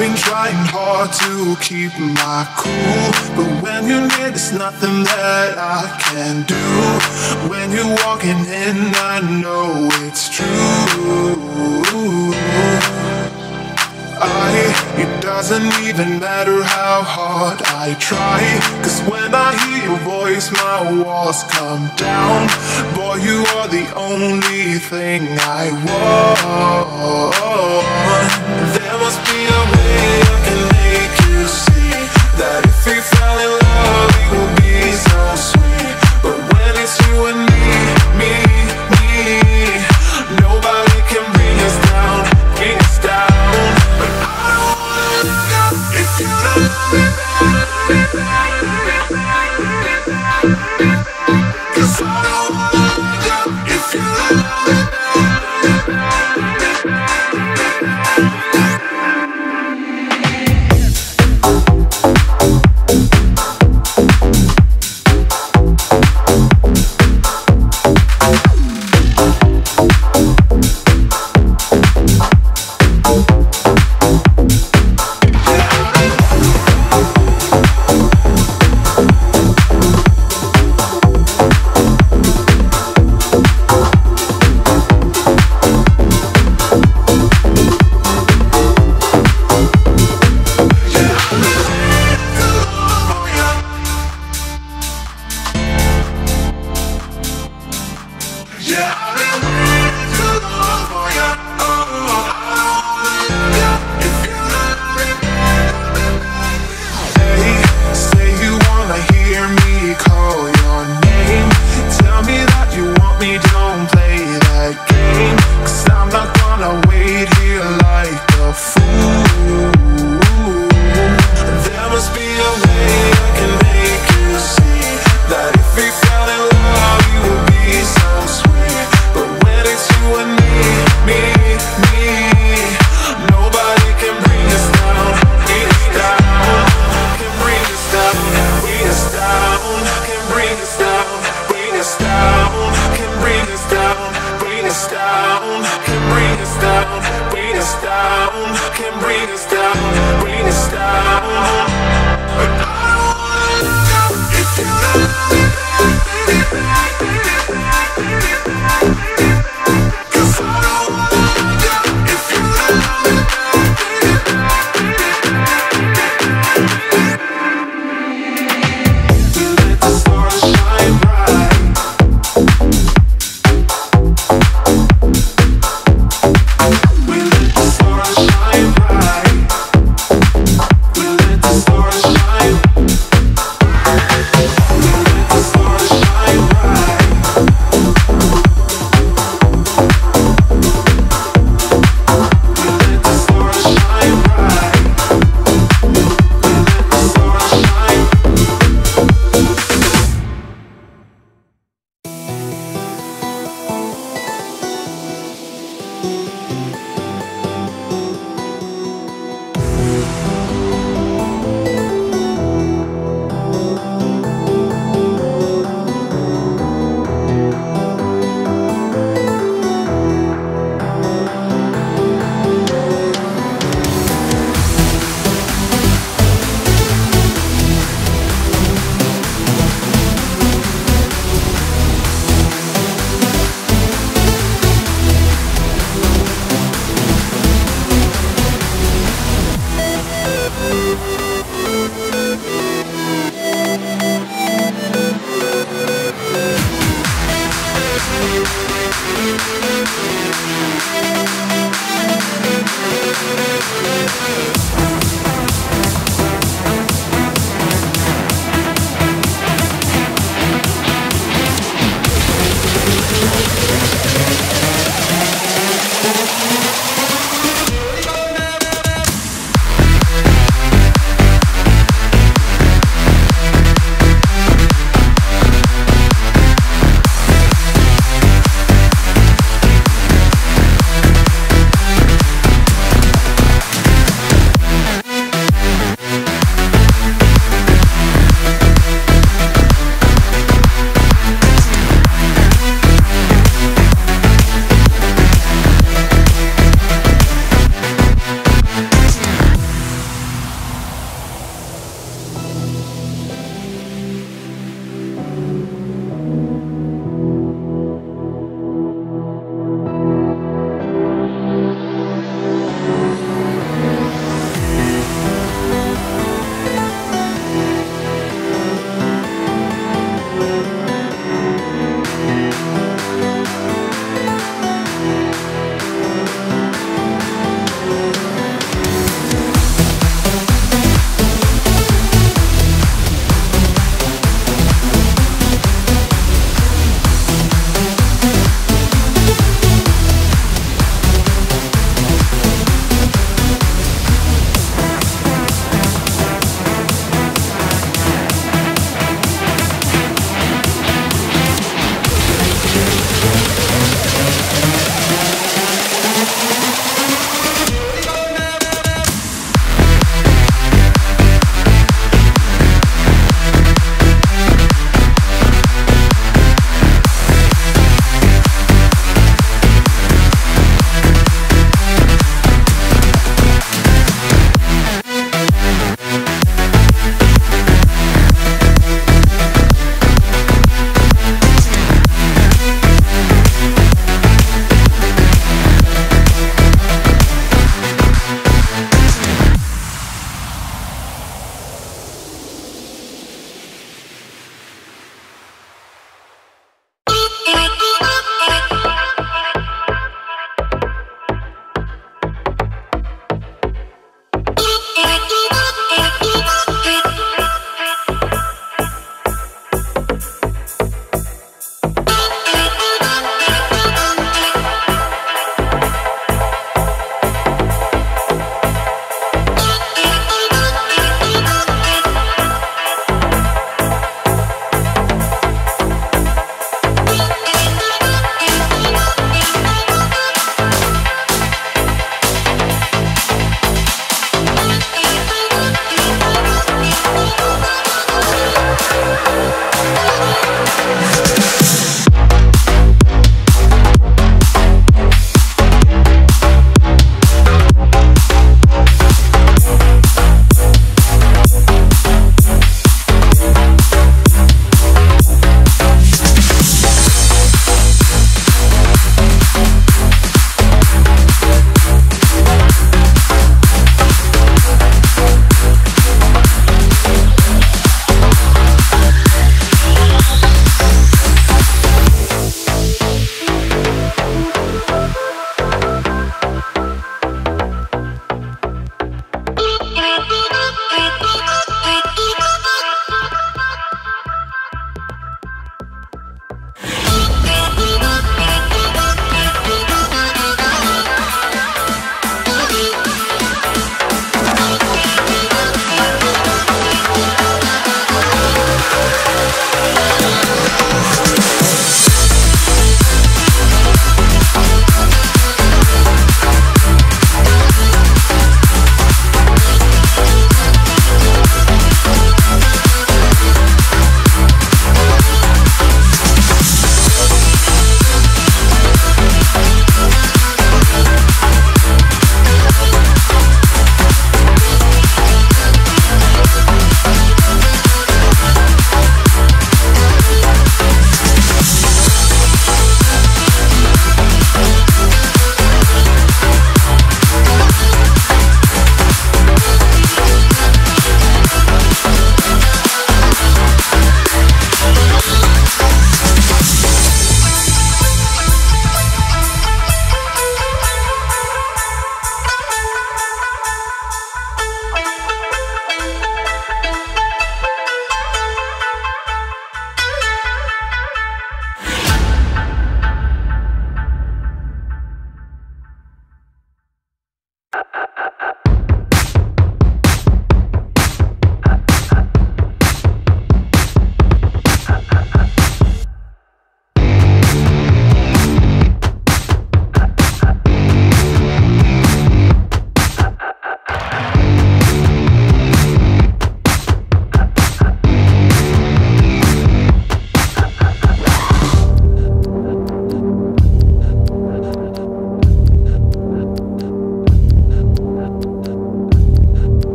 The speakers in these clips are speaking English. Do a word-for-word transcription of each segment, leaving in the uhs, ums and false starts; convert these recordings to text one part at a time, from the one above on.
I've been trying hard to keep my cool, but when you're near, there's nothing that I can do. When you're walking in, I know it's true. I, it doesn't even matter how hard I try, cause when I hear your voice, my walls come down. Boy, you are the only thing I want. There must be a way I can make you see that if we fell in love, it would be so sweet. But when it's you and me, me, me, nobody can bring us down, bring us down. But I don't wanna look up if you don't love me back. Cause I don't wanna look up if you don't love me back.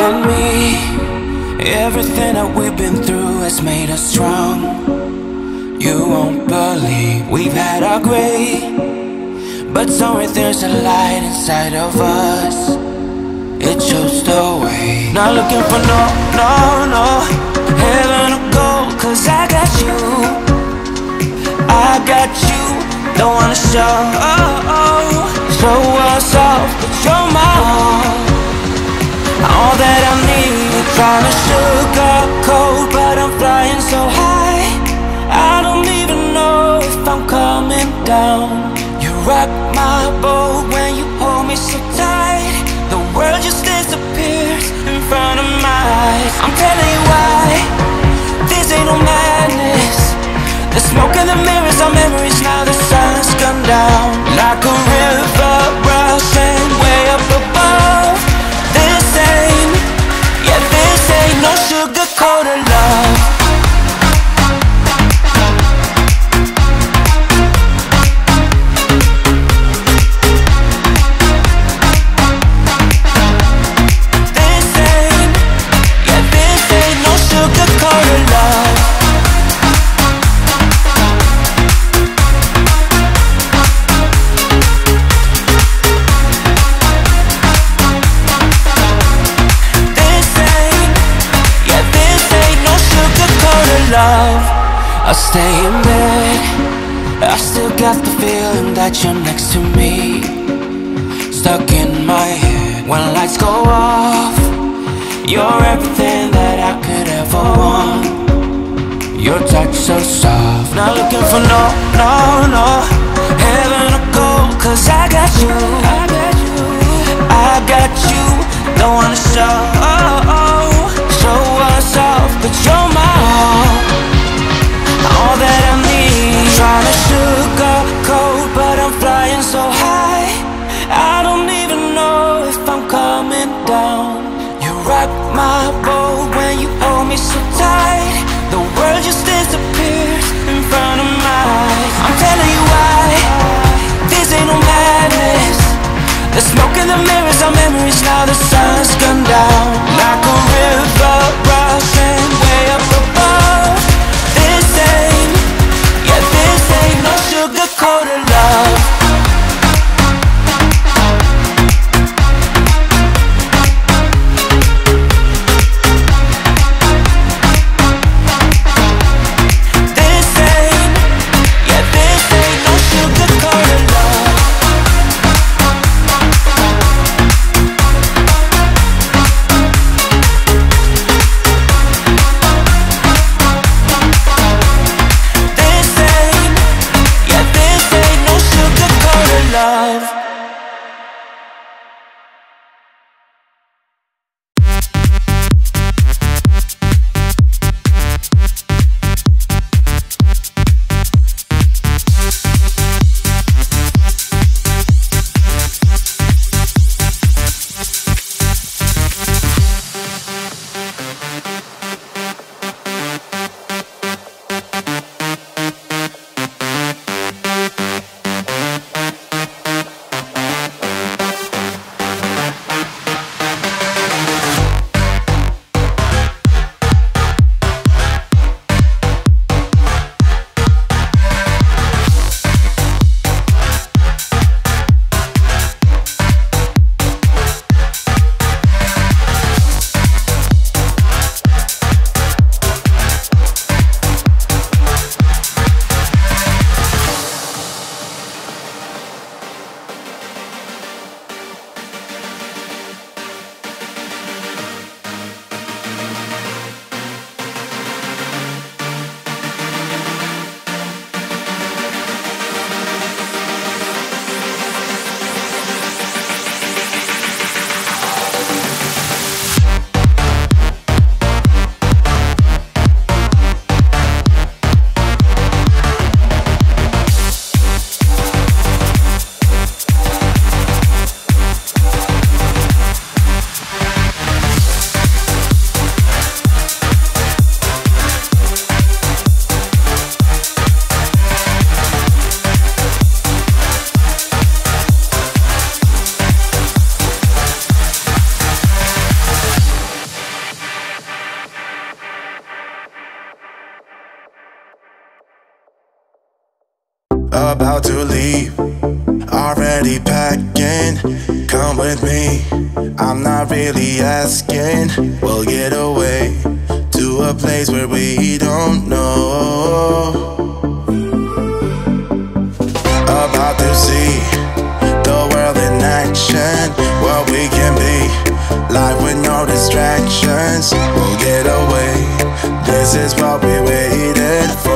and me. Everything that we've been through has made us strong. You won't believe we've had our gray, but somewhere there's a light inside of us. It shows the way. Not looking for no, no, no heaven or gold, cause I got you, I got you. Don't wanna show, oh, oh, show us off, but you're my all. All that I need, you're trying to sugar coat, but I'm flying so high, I don't even know if I'm coming down. You rock my boat when you hold me so tight. The world just disappears in front of my eyes. I'm telling you why, this ain't no madness. The smoke and the mirrors are memories, now the sun's gone down. Like a river rushing way up above. This ain't, yeah, this ain't no sugar-coated love. This ain't, yeah, this ain't no sugar-coated love. Love, I stay in bed, I still got the feeling that you're next to me. Stuck in my head, when lights go off, you're everything that I could ever want. Your touch so soft. Not looking for no, no, no heaven or gold, cause I got you, I got you, I got you. Don't wanna show, oh, oh, show us off, but you're my all. All that I need. I'm trying to sugarcoat, but I'm flying so high, I don't even know if I'm coming down. You rock my boat when you hold me so tight. The world just disappears in front of my eyes. I'm telling you why, this ain't no madness. The smoke in the mirrors are memories, now the sun's gone down. Like a river rushing way up above. This ain't, yeah, this ain't no sugar-coated love. About to leave, already packing. Come with me, I'm not really asking. We'll get away to a place where we don't know. About to see the world in action, what we can be, life with no distractions. We'll get away, this is what we waited for.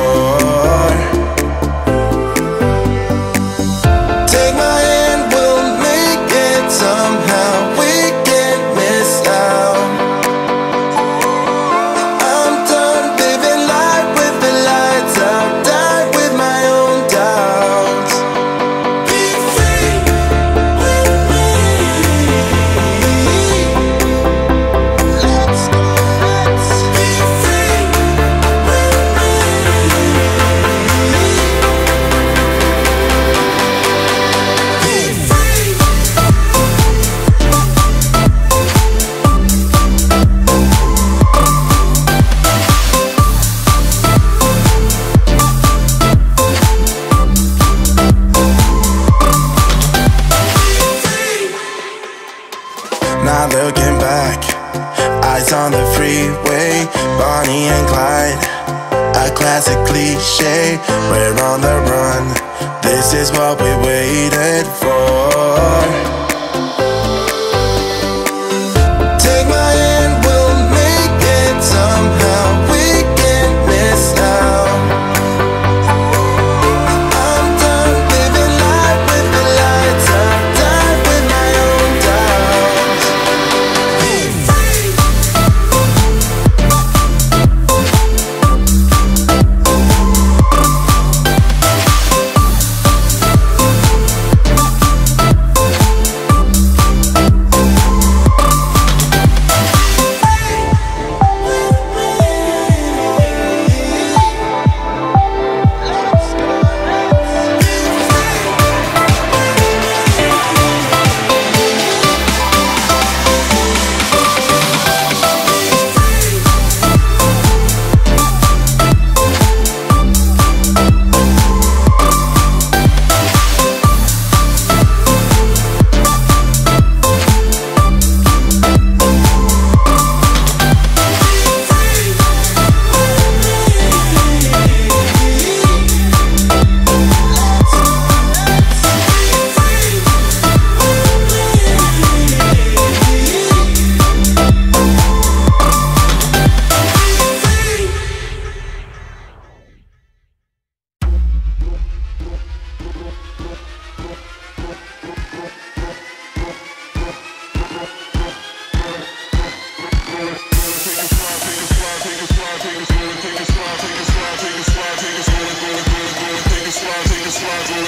Not looking back, eyes on the freeway, Bonnie and Clyde, a classic cliche. We're on the run, this is what we waited for.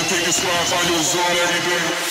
Take a slide, find your zone every day.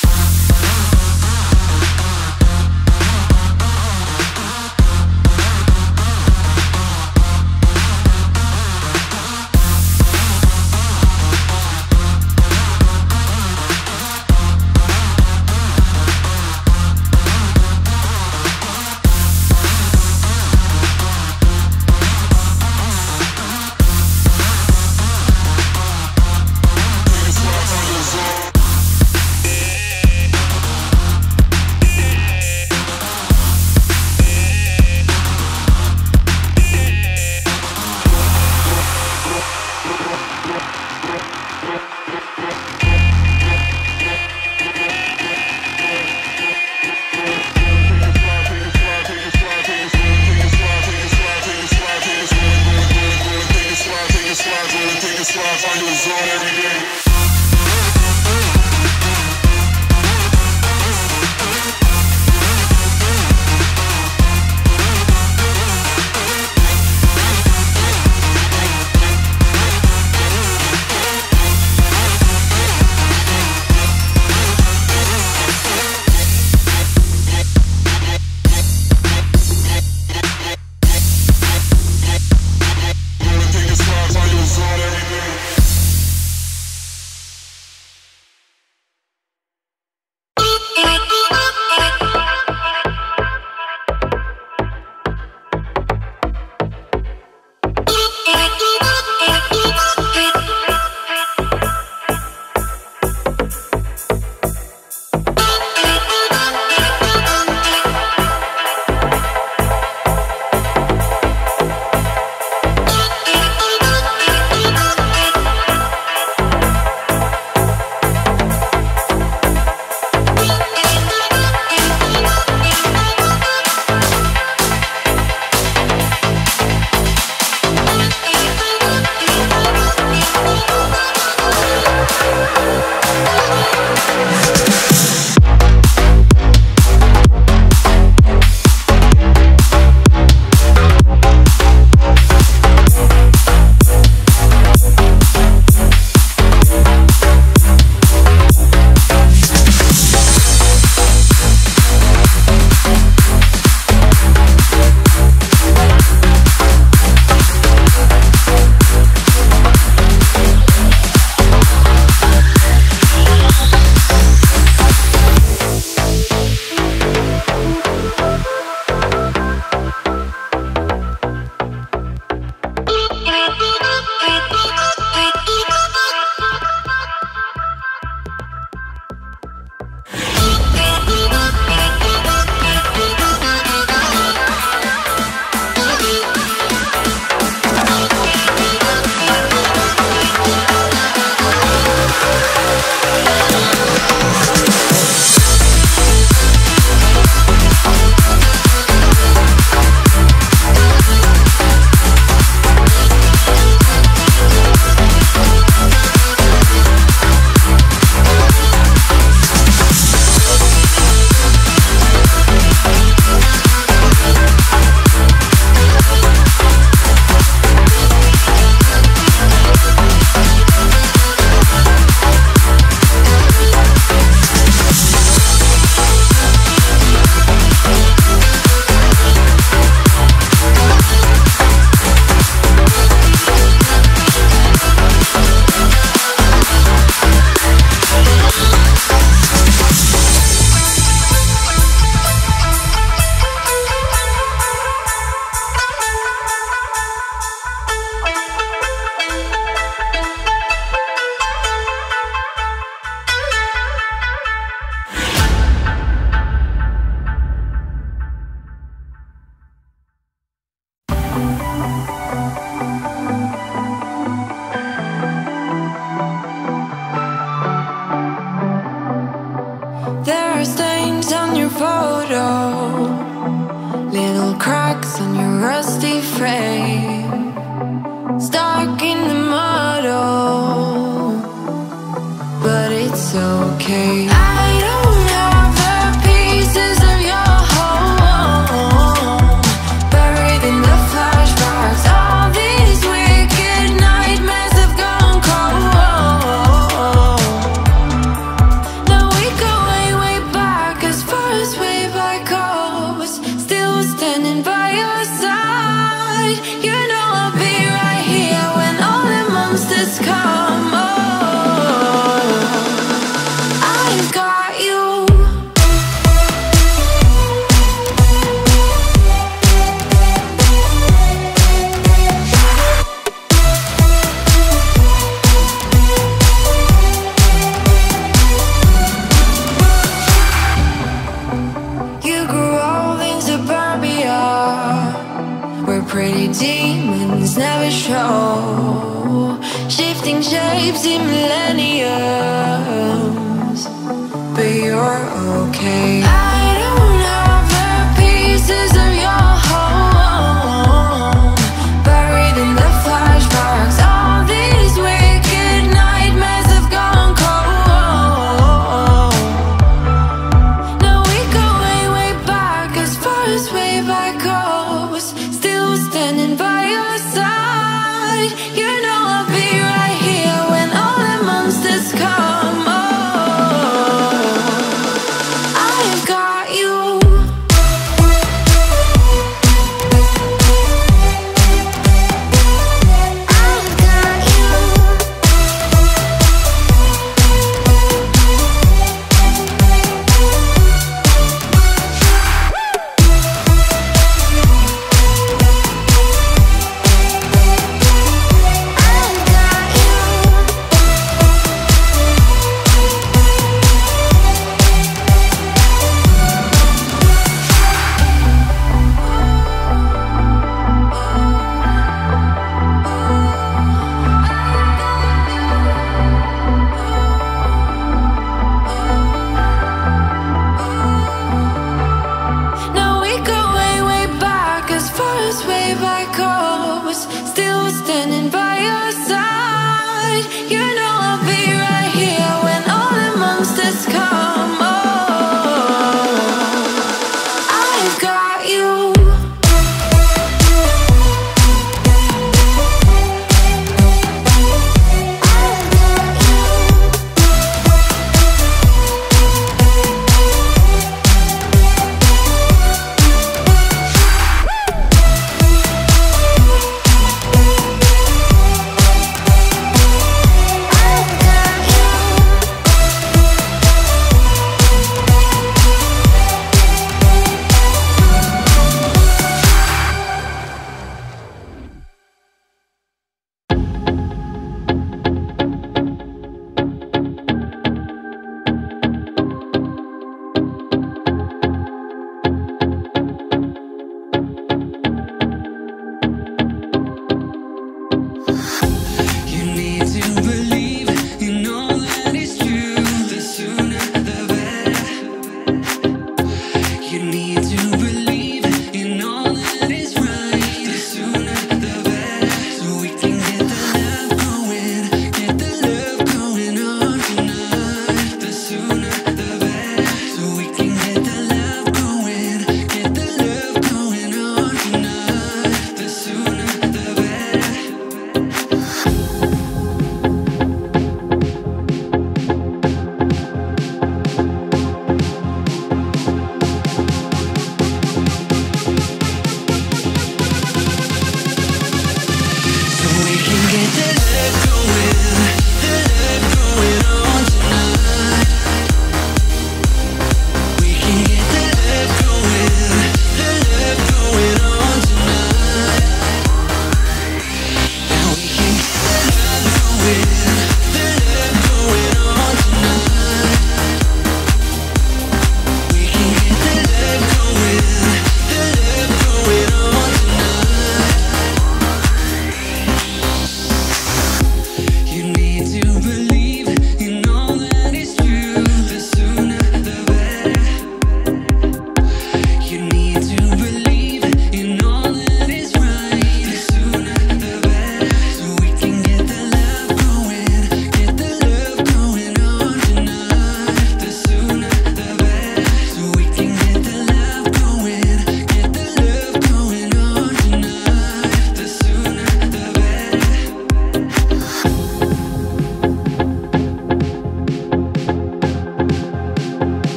cracks in your rusty frame, stuck in the muddle, but it's okay. I don't have the pieces of your home, buried in the flashbacks. All these wicked nightmares have gone cold. Now we go way, way back, as far as way back goes. Still standing by your side. You know I'll be right here when all the monsters come. Pretty demons never show, shifting shapes in millenniums, but you're okay. I don't have the pieces of your home, buried in the flashbacks. All these wicked nightmares have gone cold. Now we go way, way back, as far as way back goes. Standing by.